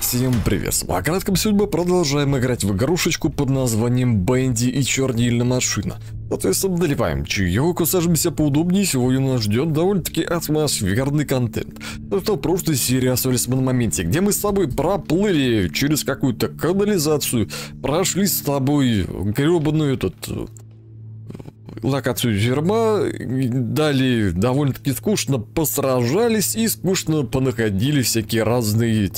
Всем привет, по краткам судьбы продолжаем играть в игрушечку под названием Бенди и чернильная машина. Соответственно, доливаем чаек, сажимся поудобнее, сегодня нас ждет довольно-таки атмосферный контент. Ну что, в прошлой серии остались мы на моменте, где мы с тобой проплыли через какую-то канализацию, прошли с тобой гребаную локацию зерма, дали довольно-таки скучно посражались и скучно понаходили всякие разные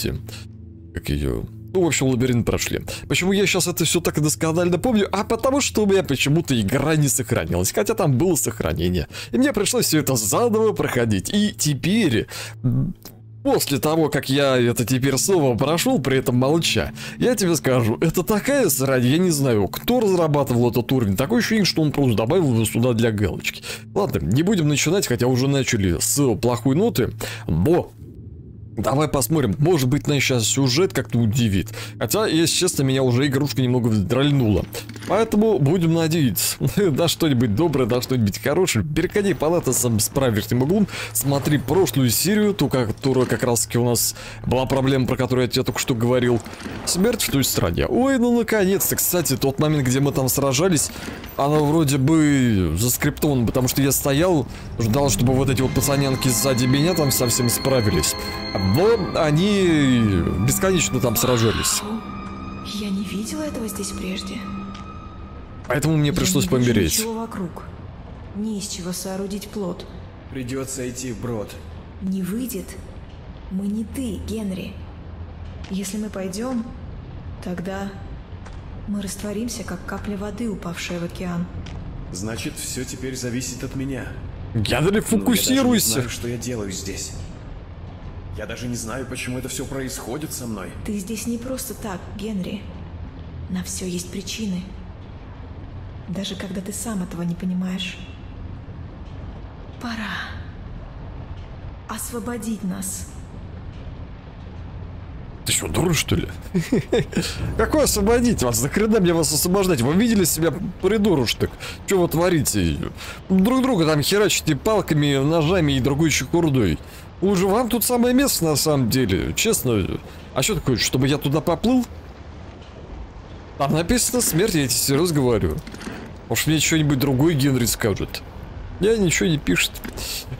Ну, в общем, лабиринт прошли. Почему я сейчас это все так досконально помню? А потому что у меня почему-то игра не сохранилась. Хотя там было сохранение. И мне пришлось все это заново проходить. И теперь, после того, как я это теперь снова прошел, при этом молча, я тебе скажу, это такая срань, я не знаю, кто разрабатывал этот уровень. Такое ощущение, что он просто добавил его сюда для галочки. Ладно, не будем начинать, хотя уже начали с плохой ноты. Но... давай посмотрим, может быть, нас сейчас сюжет как-то удивит. Хотя, если честно, меня уже игрушка немного вздральнула. Поэтому будем надеяться. Да что-нибудь доброе, да что-нибудь хорошее. Переходи по латасам с правильным углом. Смотри прошлую серию, ту, которая как раз таки у нас была проблема, про которую я тебе только что говорил. Смерть в той стране. Ой, ну наконец-то, кстати, тот момент, где мы там сражались, она вроде бы заскриптована, потому что я стоял, ждал, чтобы вот эти вот пацанянки сзади меня там совсем справились. Но они бесконечно там сражались. Я не видела этого здесь прежде. Поэтому мне пришлось помереть. Ничего вокруг. Не из чего соорудить плот. Придется идти вброд. Не выйдет. Мы не ты, Генри. Если мы пойдем, тогда мы растворимся, как капля воды, упавшая в океан. Значит, все теперь зависит от меня. Генри, фокусируйся. Я даже не знаю, что я делаю здесь. Я даже не знаю, почему это все происходит со мной. Ты здесь не просто так, Генри. На все есть причины. Даже когда ты сам этого не понимаешь. Пора освободить нас. Ты что, дура, что ли? Какой освободить вас? Нахрена мне вас освобождать? Вы видели себя придурушек? Что вы творите? Друг друга там херачите палками, ножами и другой чехурдой. Уже вам тут самое место, на самом деле. Честно. А что такое, чтобы я туда поплыл? Там написано смерть, я тебе серьезно говорю. Может, мне что-нибудь другой Генри скажет. Я ничего не пишет.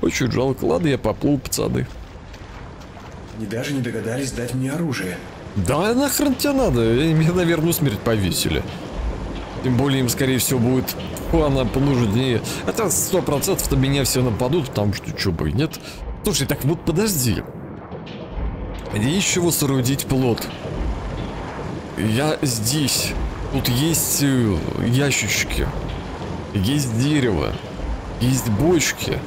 Очень жалко. Ладно, я поплыл, пацаны. Они даже не догадались дать мне оружие. Да нахрен тебе надо. Меня, наверное, смерть повесили. Тем более им, скорее всего, будет... она понужнее. Хотя 100% на меня все нападут, потому что чё бы и нет. Слушай, так вот подожди. Нечего соорудить плот. Я здесь. Тут есть ящички. Есть дерево. Есть бочки.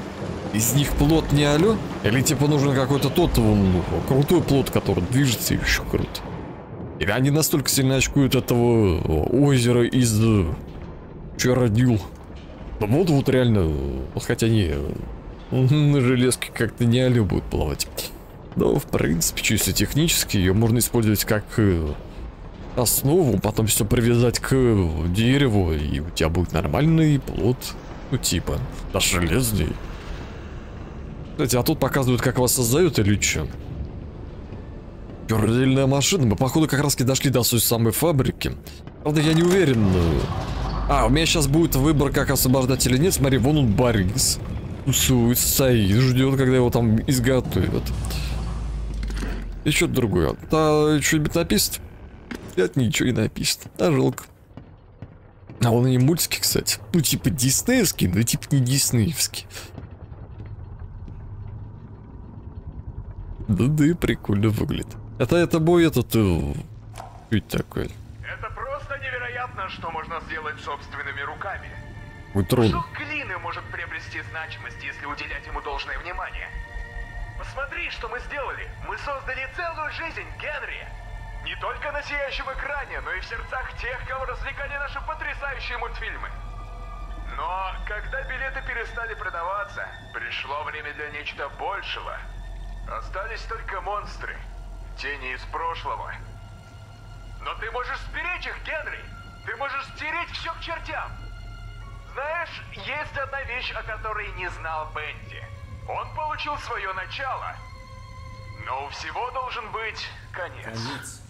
Из них плот не алё? Или типа нужен какой-то тот крутой плот, который движется еще круто? Или они настолько сильно очкуют этого озера из... чё родил? Вот реально. Хотя не... на железке как-то не алё будет плавать. Но, в принципе, чисто технически ее можно использовать как основу, потом все привязать к дереву, и у тебя будет нормальный плод. Ну, типа, даже железный. Кстати, а тут показывают, как вас создают или что? Чернильная машина. Мы, походу, как раз-таки дошли до той самой фабрики. Правда, я не уверен. А, у меня сейчас будет выбор, как освобождать или нет. Смотри, вон он Борис. Стоит, ждет, когда его там изготовят. И что-то другое. Да, что-нибудь написано? Нет, ничего не написано. Да, жалко. А он и мультики, кстати. Ну, типа диснеевский, но типа не диснеевский. Да, прикольно выглядит. Это бой этот... чуть такой. Это просто невероятно, что можно сделать собственными руками. Кусок глины может приобрести значимость, если уделять ему должное внимание. Посмотри, что мы сделали. Мы создали целую жизнь, Генри. Не только на сияющем экране, но и в сердцах тех, кого развлекали наши потрясающие мультфильмы. Но когда билеты перестали продаваться, пришло время для нечто большего. Остались только монстры, тени из прошлого. Но ты можешь сберечь их, Генри. Ты можешь стереть все к чертям. Знаешь, есть одна вещь, о которой не знал Бенди. Он получил свое начало, но у всего должен быть конец.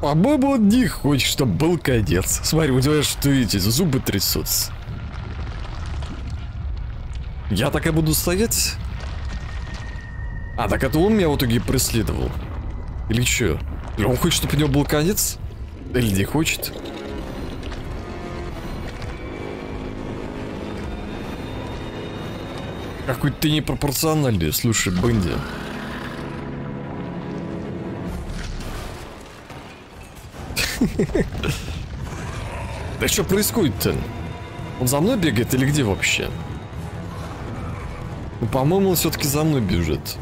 А баба не хочет, чтобы был конец. Смотри, у тебя что, видите, зубы трясутся. Я так и буду стоять? А, так это он меня в итоге преследовал? Или что? Он хочет, чтобы у него был конец? Или не хочет? Какой ты непропорциональный, слушай, Бенди. Да что происходит-то? Он за мной бегает или где вообще? Ну, по-моему, он все-таки за мной бежит.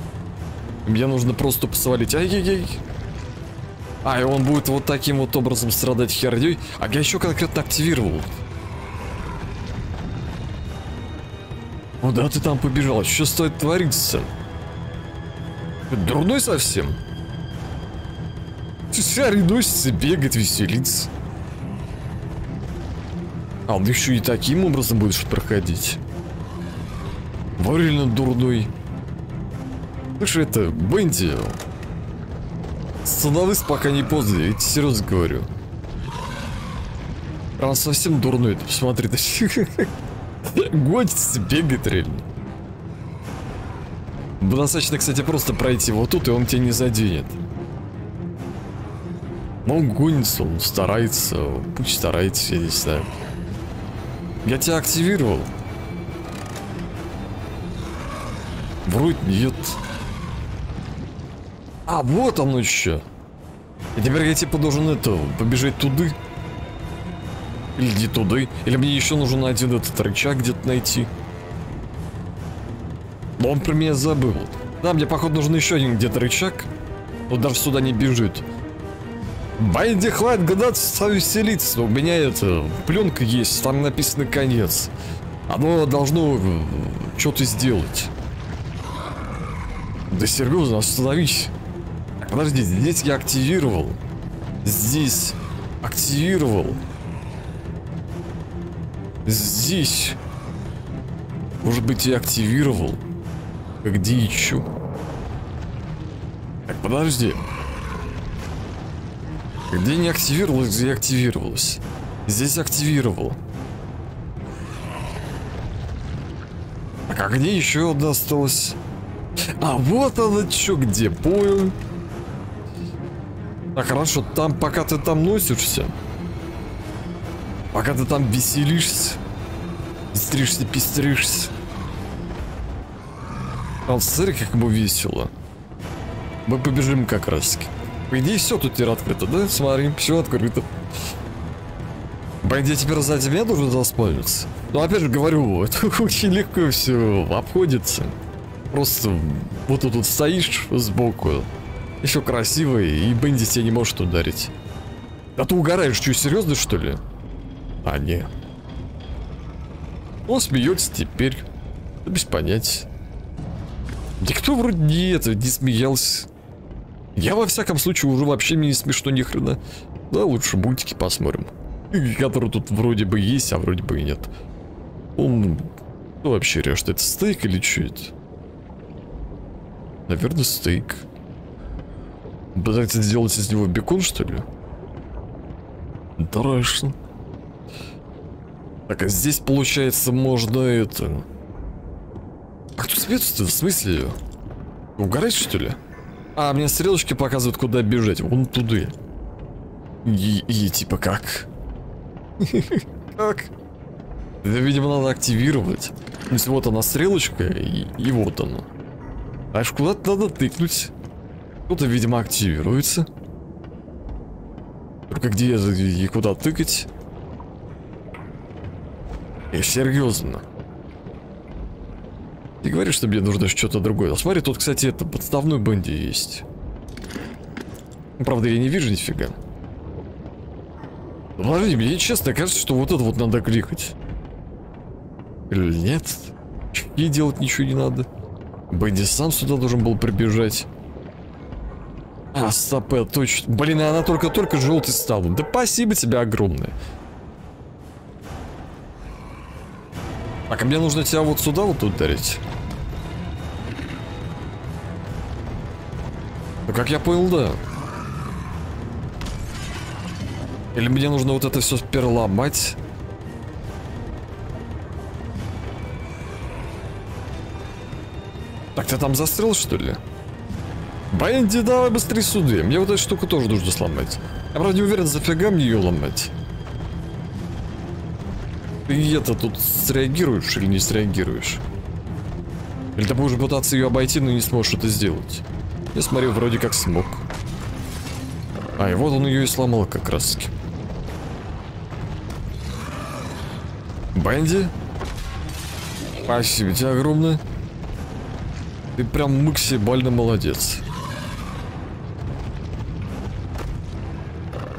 Мне нужно просто посвалить. Ай-яй-яй. А, и он будет вот таким вот образом страдать херней. А я еще конкретно активировал. Куда ты там побежал? Что стоит твориться? Дурной совсем? Шари носится, бегает, веселится. А он еще и таким образом будешь проходить. Варильно дурной. Слушай, это, Бенди, становись пока не поздно, я тебе серьезно говорю. Он совсем дурной, ты посмотри, ты годится, бегает реально. Достаточно, кстати, просто пройти вот тут, и он тебя не заденет. Но он гонится, он старается, пусть старается, я не знаю. Я тебя активировал. Вроде нет. А, вот оно еще. И теперь я типа должен это, побежать туда. Или не туда. Или мне еще нужен один этот рычаг где-то найти. Но он про меня забыл. Да, мне, походу, нужен еще один где-то рычаг. Но даже сюда не бежит. Бенди, хватит гадаться, веселиться. У меня это, пленка есть, там написано конец. Оно должно что-то сделать. Да серьезно, остановись. Подожди, здесь я активировал. Здесь активировал. Здесь. Может быть, и активировал. Где еще? Так, подожди. Где не активировалось, где активировалось. Здесь активировал. Так, а где еще одна осталась? А вот она что, где, понял. Так, хорошо, там, пока ты там носишься, пока ты там веселишься, стришься, пестришься. А смотри, как ему весело. Мы побежим как раз. По идее, все тут теперь открыто, да? Смотри, все открыто. Бенди теперь сзади меня должен заспавниться. Но опять же говорю, это очень легко все обходится. Просто вот тут вот стоишь сбоку. Еще красивый, и Бенди тебя не может ударить. А ты угораешь, что, серьезно, что ли? А, не. Он смеется теперь. Да без понятия. Никто вроде не это, не смеялся. Я, во всяком случае, уже вообще мне не смешно ни хрена. Да, лучше мультики посмотрим. Который тут вроде бы есть, а вроде бы и нет. Он... Кто вообще режет? Это стейк или что это? Наверное, стейк. Пытается сделать из него бекон, что ли? Страшно. Так, а здесь, получается, можно это... А кто смеется-то? В смысле? Угорать, что ли? А, мне стрелочки показывают, куда бежать. Вон туда. И типа как? Как? Это, видимо, надо активировать. То есть вот она стрелочка, и вот она. Аж куда-то надо тыкнуть. Кто-то, видимо, активируется. Только где и куда тыкать? И серьезно. Ты говоришь, что мне нужно что-то другое. А смотри, тут, кстати, это подставной Бенди есть. Правда, я не вижу нифига. Подожди, мне честно кажется, что вот это вот надо кликать. Или нет? И делать ничего не надо. Бенди сам сюда должен был прибежать. А, стоп, точно. Блин, она только-только желтый стала. Да спасибо тебе огромное. Так, а мне нужно тебя вот сюда вот ударить. Ну, как я понял, да. Или мне нужно вот это все переломать? Так, ты там застрял, что ли? Бенди, давай быстрее суды. Мне вот эту штуку тоже нужно сломать. Я, правда, не уверен, зафига мне ее ломать. Ты это тут среагируешь или не среагируешь? Или ты будешь пытаться ее обойти, но не сможешь это сделать? Я смотрю, вроде как смог. А, и вот он ее и сломал как раз. Бенди? Спасибо тебе огромное. Ты прям максимально молодец.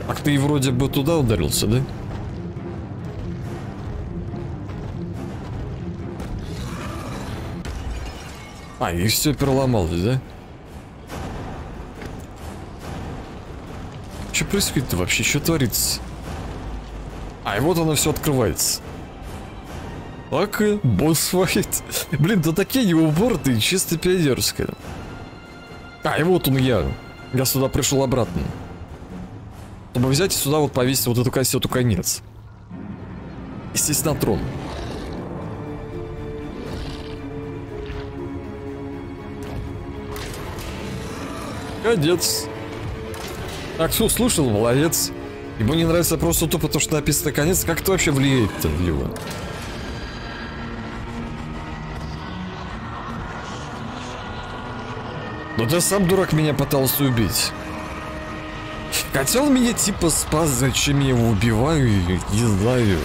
Так ты вроде бы туда ударился, да? А, и все переломалось, да? Что происходит-то вообще? Что творится? А, и вот оно все открывается. Так, босс файт. Блин, да такие его борты, чисто пионерская. А, и вот он я. Я сюда пришел обратно. Чтобы взять и сюда вот повесить вот эту кассету конец. Естественно, трон. Конец. Так, все, слушал, молодец. Ему не нравится просто то, потому что написано конец. Как это вообще влияет-то на него? Но ты сам, дурак, меня пытался убить. Хотя он меня типа спас, зачем я его убиваю, не знаю.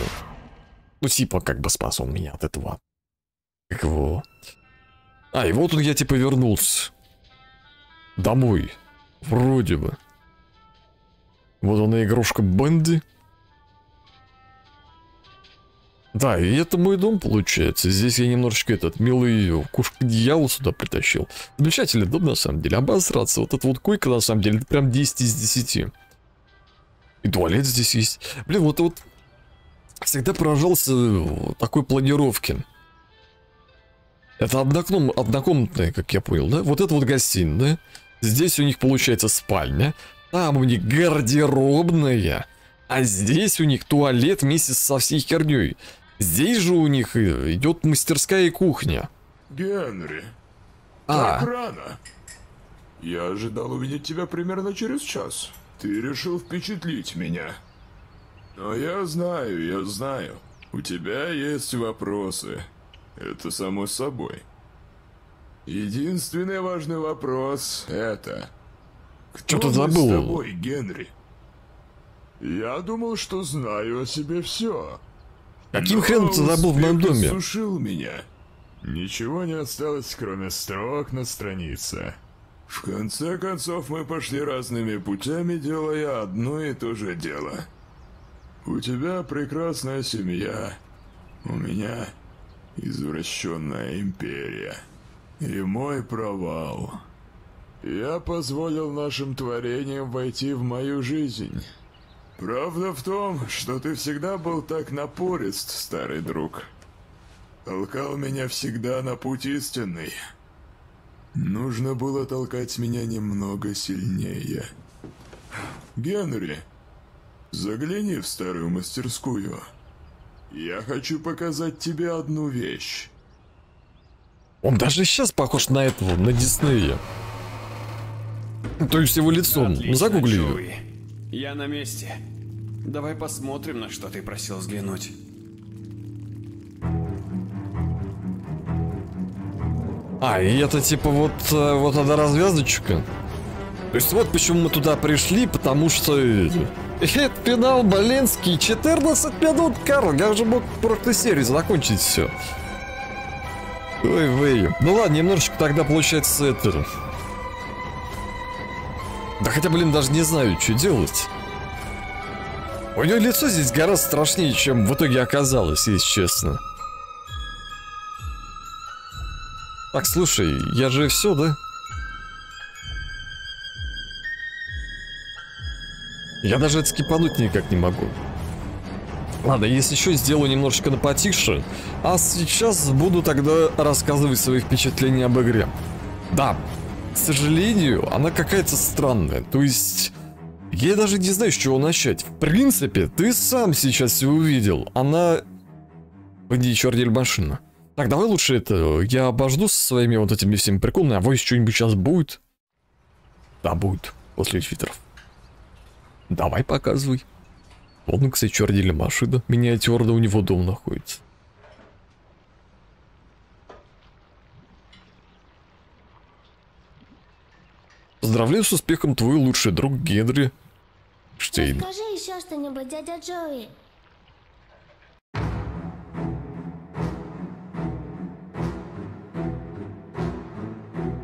Ну типа как бы спас он меня от этого. Как его? А, и вот он я типа вернулся. Домой. Вроде бы. Вот она игрушка Бенди. Да, и это мой дом получается. Здесь я немножечко этот милый кушка-дьявол сюда притащил. Замечательный дом на самом деле. Обосраться. Вот эта вот койка на самом деле прям 10 из 10. И туалет здесь есть. Блин, вот всегда поражался такой планировке. Это однокомнатная, как я понял, да? Вот это вот гостиная. Здесь у них получается спальня. Там у них гардеробная. А здесь у них туалет вместе со всей херней. Здесь же у них идет мастерская и кухня. Генри, так рано. Я ожидал увидеть тебя примерно через час. Ты решил впечатлить меня. Но я знаю. У тебя есть вопросы. Это само собой. Единственный важный вопрос это... Кто мы с тобой, Генри? Я думал, что знаю о себе все. Каким хреном ты забыл в моем доме? Сушил меня. Ничего не осталось, кроме строк на странице. В конце концов, мы пошли разными путями, делая одно и то же дело. У тебя прекрасная семья. У меня извращенная империя. И мой провал. Я позволил нашим творениям войти в мою жизнь. Правда в том, что ты всегда был так напорист, старый друг. Толкал меня всегда на путь истинный. Нужно было толкать меня немного сильнее. Генри, загляни в старую мастерскую. Я хочу показать тебе одну вещь. Он даже сейчас похож на этого, на Диснея. То есть его лицом. Загугли его. Я на месте. Давай посмотрим, на что ты просил взглянуть. А, и это типа вот эта развязочка. То есть вот почему мы туда пришли, потому что... Это финал, Боленский, 14 минут, Карл. Я уже мог в прошлой серии закончить все. Ой-вей. Ну ладно, немножечко тогда получается это... Да хотя, блин, даже не знаю, что делать. У нее лицо здесь гораздо страшнее, чем в итоге оказалось, если честно. Так, слушай, я же все, да? Я даже отскипануть никак не могу. Ладно, если что, сделаю немножечко на потише. А сейчас буду тогда рассказывать свои впечатления об игре. Да, к сожалению, она какая-то странная. То есть, я даже не знаю, с чего начать. В принципе, ты сам сейчас все увидел. Она... Бенди и чернильная машина. Так, давай лучше это... Я обожду со своими вот этими всеми приколами. А вось что-нибудь сейчас будет? Да, будет. После твиттеров. Давай, показывай. Вон, кстати, чернильная машина. Миниатюрно у него дом находится. Поздравляю с успехом, твой лучший друг Генри Штейн. Скажи еще что-нибудь, дядя Джоуи.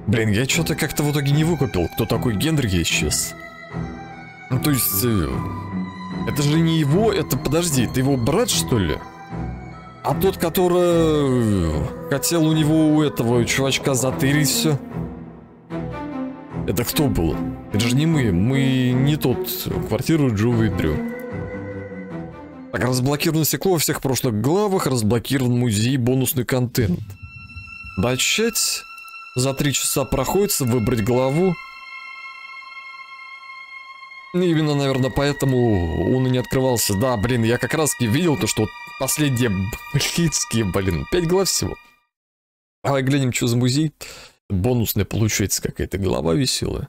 Блин, я что-то как-то в итоге не выкупил, кто такой Генри сейчас. Ну, то есть... Это же не его, это, подожди, это его брат, что ли? А тот, который хотел у него, у этого чувачка затырить все. Это кто был? Это же не мы, мы не тот, квартиру Джоуи Дрю. Так, разблокировано стекло во всех прошлых главах, разблокирован музей, бонусный контент. Начать, за 3 часа проходится, выбрать главу. Именно, наверное, поэтому он и не открывался. Да, блин, я как раз и видел то, что последние близкие, блин, 5 глав всего. Давай глянем, что за музей. Бонусная получается какая-то глава веселая.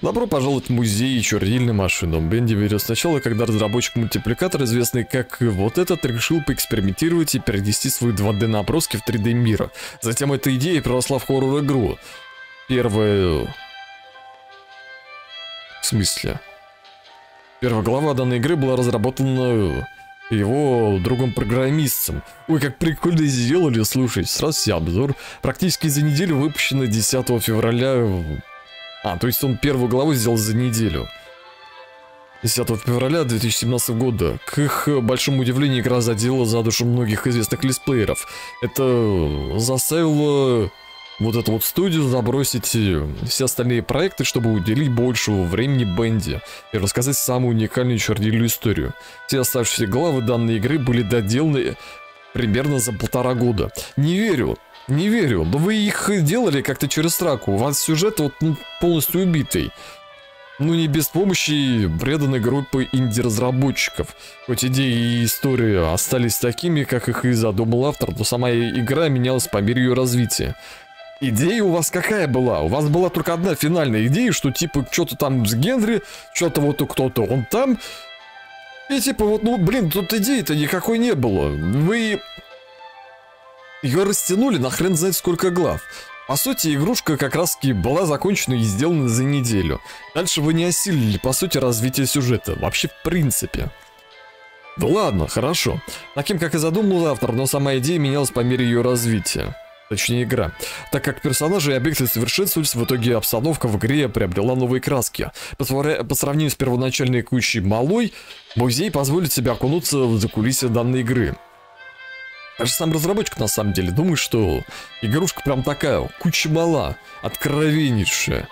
Добро пожаловать в музей и чернильную машину. Бенди берет сначала, когда разработчик-мультипликатор, известный как вот этот, решил поэкспериментировать и перенести свои 2D наброски в 3D мира. Затем эта идея переросла в хоррор-игру. Первая... В смысле? Первая глава данной игры была разработана его другом-программистом. Ой, как прикольно сделали, слушай, сразу себе обзор. Практически за неделю выпущено 10 февраля... А, то есть он первую главу сделал за неделю. 10 февраля 2017 года. К их большому удивлению, игра задела за душу многих известных летсплееров. Это заставило... Вот эту вот студию забросить все остальные проекты, чтобы уделить больше времени Бенди и рассказать самую уникальную чернильную историю. Все оставшиеся главы данной игры были доделаны примерно за 1,5 года. Не верю, не верю, но вы их делали как-то через раку, у вас сюжет вот, ну, полностью убитый. Ну не без помощи преданной группы инди-разработчиков. Хоть идеи и история остались такими, как их и задумал автор, но сама игра менялась по мере ее развития. Идея у вас какая была? У вас была только одна финальная идея, что типа что-то там с Генри, что-то вот кто-то он там. И типа вот, ну блин, тут идеи-то никакой не было. Вы ее растянули на хрен знает сколько глав. По сути, игрушка как раз-таки была закончена и сделана за неделю. Дальше вы не осилили, по сути, развитие сюжета. Вообще, в принципе. Да ладно, хорошо. Таким, как и задумал автор, но сама идея менялась по мере ее развития. Точнее, игра. Так как персонажи и объекты совершенствовались, в итоге обстановка в игре приобрела новые краски. По сравнению с первоначальной кучей малой, музей позволит себе окунуться в закулисье данной игры. Даже сам разработчик на самом деле думает, что игрушка прям такая, куча мала, откровеннейшая.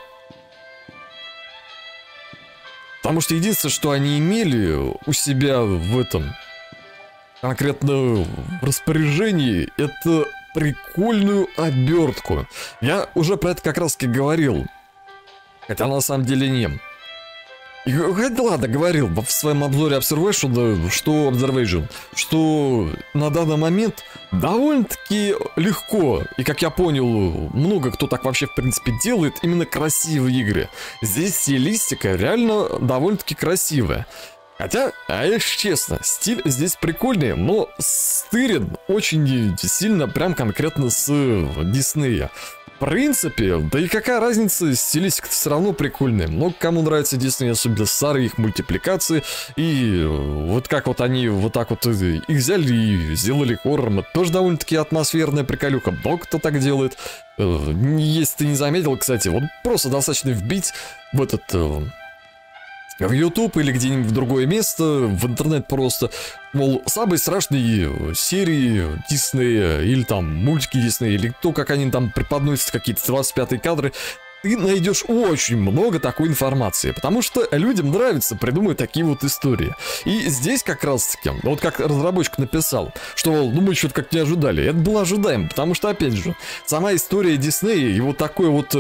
Потому что единственное, что они имели у себя в этом, конкретно в распоряжении, это... прикольную обертку. Я уже про это как раз таки говорил. Хотя на самом деле не. И, ладно, говорил в своем обзоре Observation, что Observation, что на данный момент довольно-таки легко, и как я понял, много кто так вообще в принципе делает, именно красивые игры. Здесь стилистика реально довольно-таки красивая. Хотя, а я честно, стиль здесь прикольный, но стырен очень сильно, прям конкретно с Диснея. В принципе, да и какая разница, стилистика-то все равно прикольная. Но кому нравится Дисней, особенно старые их мультипликации, и вот как вот они вот так вот их взяли и сделали хоррором, это тоже довольно-таки атмосферная приколюха. Но кто так делает, если ты не заметил, кстати, вот просто достаточно вбить в этот... В YouTube или где-нибудь в другое место, в интернет просто, мол, самые страшные серии Диснея, или там мультики Диснея, или то, как они там преподносят какие-то 25-е кадры, ты найдешь очень много такой информации, потому что людям нравится придумывать такие вот истории. И здесь как раз-таки, вот как разработчик написал, что, ну, мы что-то как не ожидали. Это было ожидаемо, потому что, опять же, сама история Диснея, его такой вот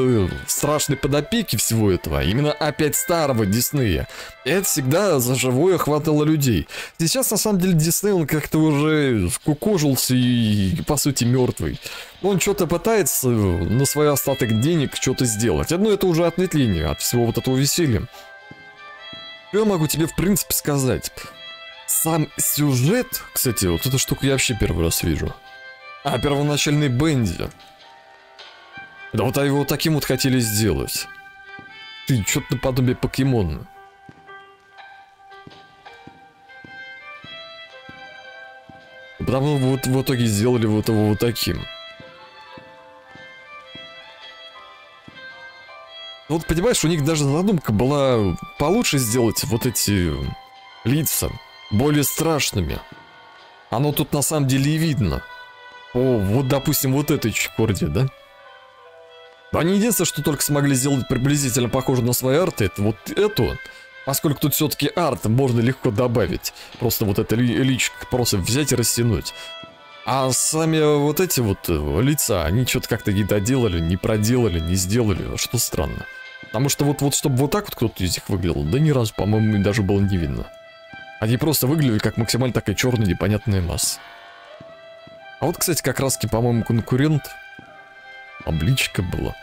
страшной подопеки всего этого, именно опять старого Диснея, это всегда за живое хватало людей. Сейчас, на самом деле, Дисней, он как-то уже скукожился и, по сути, мертвый. Он что-то пытается на свой остаток денег что-то сделать. Одно это уже ответвление от всего вот этого веселья. Я могу тебе, в принципе, сказать. Сам сюжет, кстати, вот эту штуку я вообще первый раз вижу. А, первоначальный Бенди. Да вот его таким вот хотели сделать. Ты что-то наподобие покемона. Потому вот в итоге сделали вот его вот таким. Вот понимаешь, у них даже задумка была получше сделать вот эти лица более страшными. Оно тут на самом деле и видно. О, вот допустим вот этой чекорде, да? Они единственное, что только смогли сделать приблизительно похоже на свои арты, это вот эту. Поскольку тут все-таки арт можно легко добавить. Просто вот это личико просто взять и растянуть. А сами вот эти вот лица, они что-то как-то не доделали, не проделали, не сделали, что странно. Потому что вот чтобы вот так вот кто-то из них выглядел, да ни разу, по-моему, даже было не видно. Они просто выглядели как максимально такая черная непонятная масса. А вот, кстати, как раз-таки, по-моему, конкурент. Обличка была.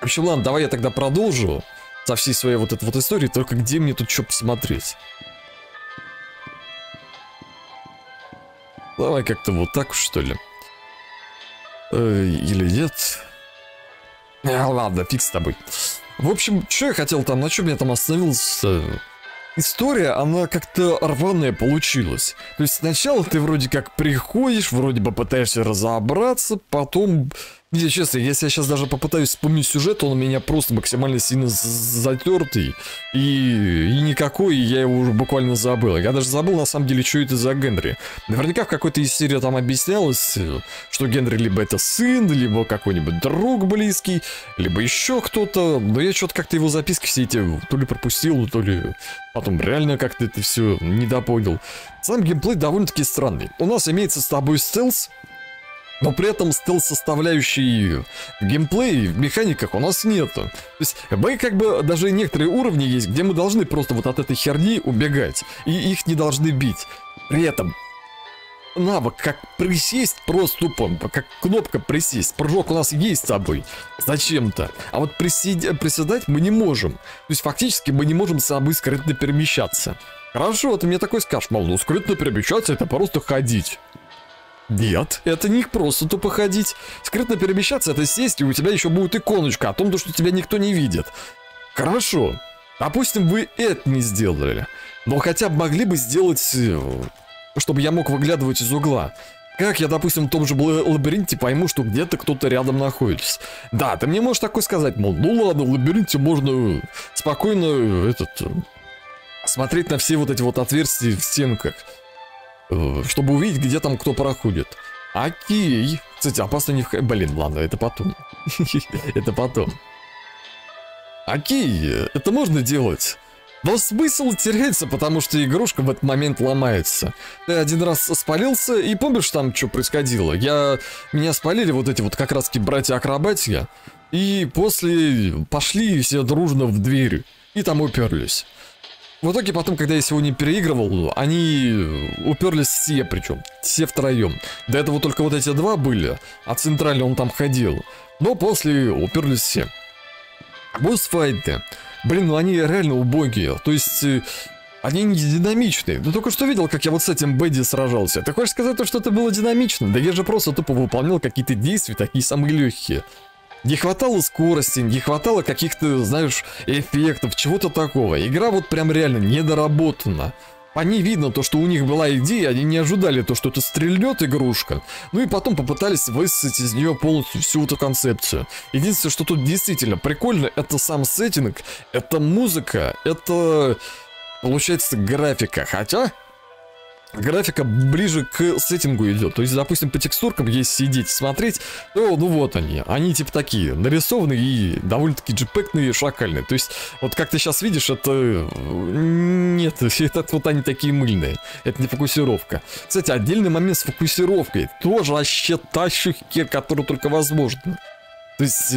В общем, ладно, давай я тогда продолжу со всей своей вот этой вот историей, только где мне тут что посмотреть? Давай как-то вот так, что ли? Или нет? Ладно, фиг с тобой. В общем, что я хотел там, на чем я там остановился? История, она как-то рваная получилась. То есть сначала ты вроде как приходишь, вроде бы пытаешься разобраться, потом... Не, честно, если я сейчас даже попытаюсь вспомнить сюжет, он у меня просто максимально сильно затертый. И никакой, я его уже буквально забыл. Я даже забыл, на самом деле, что это за Генри. Наверняка в какой-то из серии там объяснялось, что Генри либо это сын, либо какой-нибудь друг близкий, либо еще кто-то. Но я что-то как-то его записки все эти то ли пропустил, то ли потом реально как-то это все недопонял. Сам геймплей довольно-таки странный. У нас имеется с тобой стелс. Но при этом стелс-составляющей геймплей в механиках у нас нету. То есть мы как бы, даже некоторые уровни есть, где мы должны просто вот от этой херни убегать. И их не должны бить. При этом навык как присесть просто тупо, как кнопка присесть. Прыжок у нас есть с собой. Зачем-то. А вот приседать мы не можем. То есть фактически мы не можем с собой скрытно перемещаться. Хорошо, ты мне такой скажешь, мол, ну скрытно перемещаться это просто ходить. Нет, это не просто тупо ходить. Скрытно перемещаться, это сесть, и у тебя еще будет иконочка о том, что тебя никто не видит. Хорошо. Допустим, вы это не сделали. Но хотя бы могли бы сделать, чтобы я мог выглядывать из угла. Как я, допустим, в том же лабиринте пойму, что где-то кто-то рядом находится. Да, ты мне можешь такое сказать, мол, ну ладно, в лабиринте можно спокойно смотреть на все вот эти вот отверстия в стенках, чтобы увидеть, где там кто проходит. Окей. Кстати, опасно не входить. Блин, ладно, это потом. Это потом. Окей, это можно делать. Но смысл теряется, потому что игрушка в этот момент ломается. Ты один раз спалился, и помнишь там, что происходило? Меня спалили вот эти вот как раз-таки братья-акробатия. И после пошли все дружно в дверь. И там уперлись. В итоге потом, когда я сегодня переигрывал, они уперлись все, причем все втроем. До этого только вот эти два были, а центральный он там ходил. Но после уперлись все. Боссфайты. Блин, ну они реально убогие. То есть они не динамичные. Ты только что видел, как я вот с этим Бэдди сражался. Ты хочешь сказать, что это было динамично? Да я же просто тупо выполнял какие-то действия, такие самые легкие. Не хватало скорости, не хватало каких-то, знаешь, эффектов, чего-то такого. Игра вот прям реально недоработана. По ней видно то, что у них была идея, они не ожидали то, что это стрельнет игрушка. Ну и потом попытались высосать из нее полностью всю эту концепцию. Единственное, что тут действительно прикольно, это сам сеттинг, это музыка, это, получается, графика. Хотя... графика ближе к сеттингу идет. То есть, допустим, по текстуркам, если сидеть смотреть, то ну вот они. Они типа такие, нарисованные и довольно-таки джипэкные, шакальные. То есть, вот как ты сейчас видишь, это... Нет, это вот они такие мыльные. Это не фокусировка. Кстати, отдельный момент с фокусировкой. Тоже вообще та щуке, которая только возможно. То есть,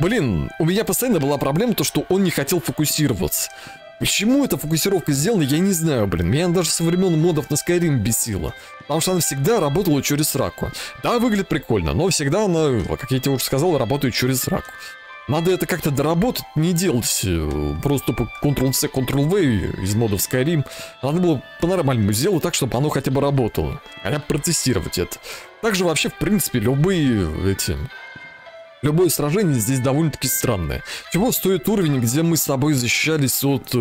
блин, у меня постоянно была проблема, то, что он не хотел фокусироваться. Почему эта фокусировка сделана, я не знаю, блин. Меня даже со времен модов на Skyrim бесила. Потому что она всегда работала через раку. Да, выглядит прикольно, но всегда она, как я тебе уже сказал, работает через раку. Надо это как-то доработать, не делать просто по Ctrl-C, Ctrl-V из модов Skyrim. Надо было по-нормальному сделать так, чтобы оно хотя бы работало. Хотя бы протестировать это. Также вообще, в принципе, любое сражение здесь довольно-таки странное. Чего стоит уровень, где мы с тобой защищались от,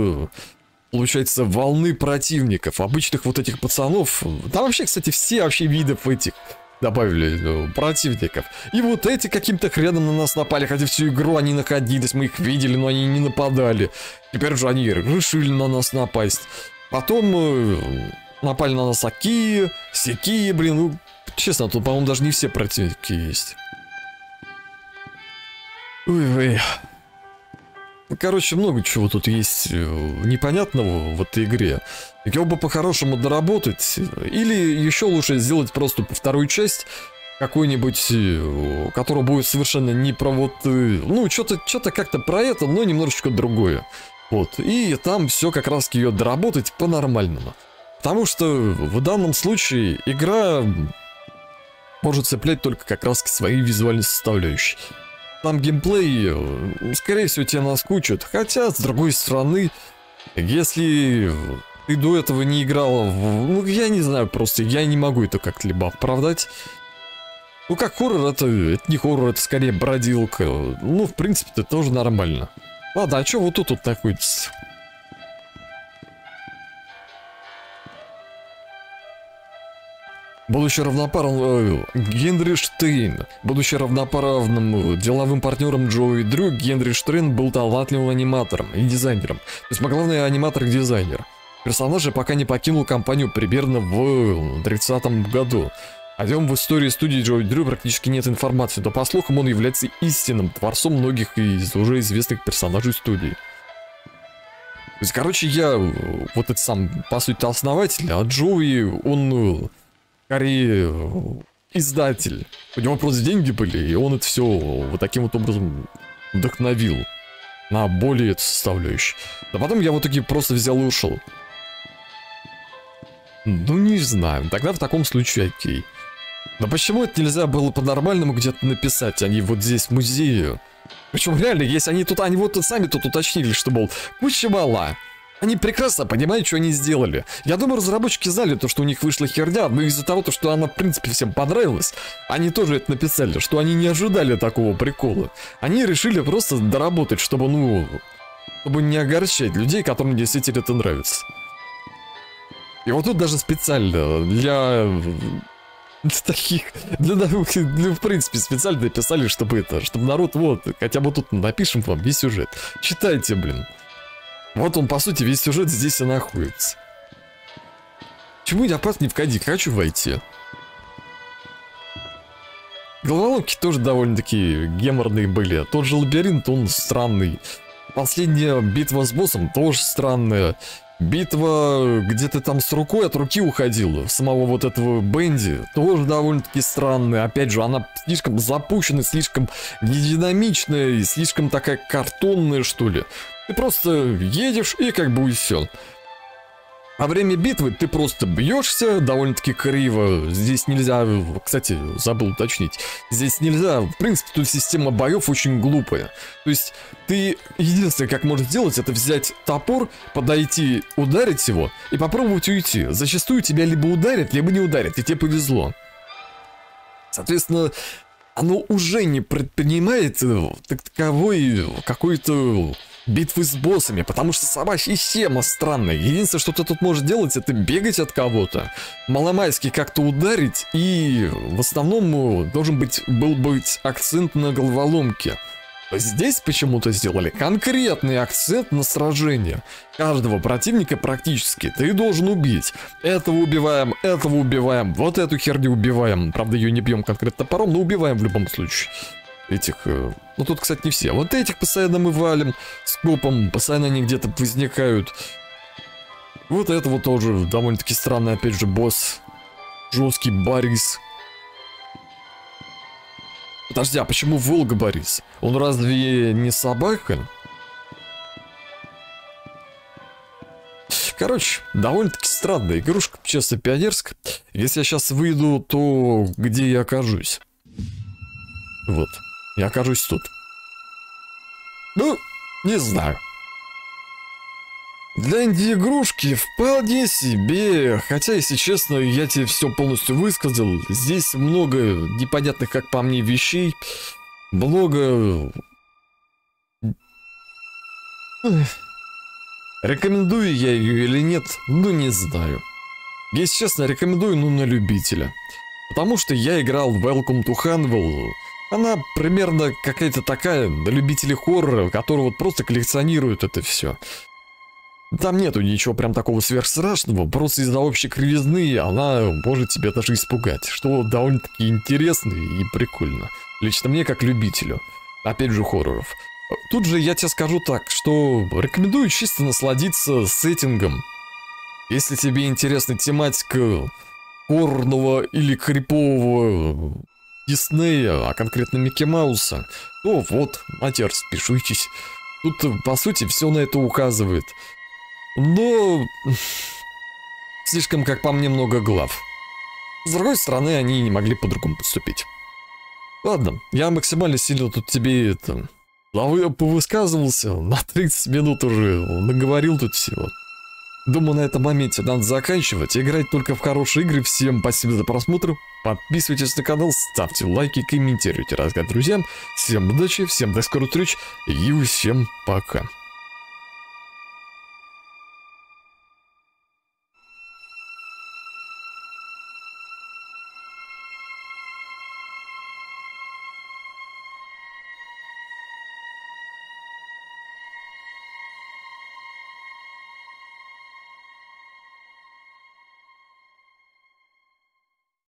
получается, волны противников, обычных вот этих пацанов. Там вообще, кстати, все вообще видов этих добавили противников. И вот эти каким-то хреном на нас напали, хотя всю игру они находились, мы их видели, но они не нападали. Теперь же они решили на нас напасть. Потом напали на нас такие, сякие, блин, ну, честно, тут, по-моему, даже не все противники есть. Ой-ой. Короче, много чего тут есть непонятного в этой игре. Его бы по-хорошему доработать. Или еще лучше сделать просто вторую часть какую-нибудь, которая будет совершенно не про вот... Ну, что-то как-то про это, но немножечко другое. Вот. И там все как раз ее доработать по-нормальному. Потому что в данном случае игра может цеплять только как раз к своей визуальной составляющей. Там геймплей, скорее всего, тебе наскучит. Хотя, с другой стороны, если ты до этого не играл, ну, я не знаю, просто я не могу это как-либо оправдать. Ну, как хоррор, это не хоррор, это скорее бродилка. Ну, в принципе, это тоже нормально. Ладно, а что вот тут находится? Будучи равноправным Генри Штейн. Будучи равноправным деловым партнером Джоуи Дрю, Генри Штейн был талантливым аниматором и дизайнером. То есть, главное, аниматор и дизайнер. Персонаж пока не покинул компанию примерно в 30-м году. О нем в истории студии Джоуи Дрю практически нет информации, но, по слухам, он является истинным творцом многих из уже известных персонажей студии. То есть, короче, я вот этот сам, по сути, основатель, а Джоуи, он... скорее издатель. У него просто деньги были, и он это все вот таким вот образом вдохновил на более эту составляющую. А потом я вот таки просто взял и ушел. Ну, не знаю. Тогда в таком случае окей. Но почему это нельзя было по-нормальному где-то написать, а не вот здесь в музее? Причем реально, если они тут, они вот сами тут уточнили, что, мол, куча мала. Они прекрасно понимают, что они сделали. Я думаю, разработчики знали то, что у них вышла херня, но из-за того, что она, в принципе, всем понравилась, они тоже это написали, что они не ожидали такого прикола. Они решили просто доработать, чтобы, ну, чтобы не огорчать людей, которым действительно это нравится. И вот тут даже специально для таких, в принципе, специально написали, чтобы народ, вот, хотя бы тут напишем вам весь сюжет. Читайте, блин. Вот он, по сути, весь сюжет здесь и находится. Чему я опасно не входить, хочу войти. Головоломки тоже довольно-таки геморные были. Тот же лабиринт, он странный. Последняя битва с боссом тоже странная. Битва где-то там с рукой от руки уходила. Самого вот этого Бенди тоже довольно-таки странная. Опять же, она слишком запущенная, слишком нединамичная и слишком такая картонная, что ли. Ты просто едешь и как бы усел. А время битвы ты просто бьешься довольно-таки криво. Здесь нельзя... Кстати, забыл уточнить. Здесь нельзя... В принципе, тут система боев очень глупая. То есть ты... Единственное, как можешь сделать, это взять топор, подойти, ударить его и попробовать уйти. Зачастую тебя либо ударят, либо не ударят. И тебе повезло. Соответственно... Оно уже не предпринимает таковой какой-то битвы с боссами, потому что сама система странная. Единственное, что ты тут можешь делать, это бегать от кого-то, маломайски как-то ударить, и в основном должен быть акцент на головоломке. Здесь почему-то сделали конкретный акцент на сражение. Каждого противника практически ты должен убить. Этого убиваем, вот эту херню убиваем. Правда, ее не бьем конкретно топором, но убиваем в любом случае. Этих, ну тут, кстати, не все. Вот этих постоянно мы валим скопом, постоянно они где-то возникают. Вот этого тоже довольно-таки странный, опять же, босс. Жесткий Борис. Подожди, а почему Волга Борис? Он разве не собака? Короче, довольно-таки странная игрушка, честно, пионерская. Если я сейчас выйду, то где я окажусь? Вот, я окажусь тут. Ну, не знаю. Для инди-игрушки вполне себе, хотя, если честно, я тебе все полностью высказал, здесь много непонятных, как по мне, вещей, много... Рекомендую я ее или нет, ну не знаю. Если честно, рекомендую, ну на любителя. Потому что я играл в Welcome to Hanwell. Она примерно какая-то такая, на любителей хоррора, который вот просто коллекционирует это все. Там нету ничего прям такого сверхстрашного, просто из-за общей кривизны она может тебя даже испугать, что довольно-таки интересно и прикольно. Лично мне, как любителю, опять же, хорроров. Тут же я тебе скажу так, что рекомендую чисто насладиться сеттингом. Если тебе интересна тематика хоррорного или крипового Диснея, а конкретно Микки Мауса, то вот, матер, спешитесь. Тут, по сути, все на это указывает. Но слишком, как по мне, много глав. С другой стороны, они не могли по-другому поступить. Ладно, я максимально сильно тут тебе это... Я повысказывался, на 30 минут уже наговорил тут всего. Думаю, на этом моменте надо заканчивать. Играть только в хорошие игры. Всем спасибо за просмотр. Подписывайтесь на канал, ставьте лайки, комментируйте, рассказывайте друзьям. Всем удачи, всем до скорых встреч и всем пока.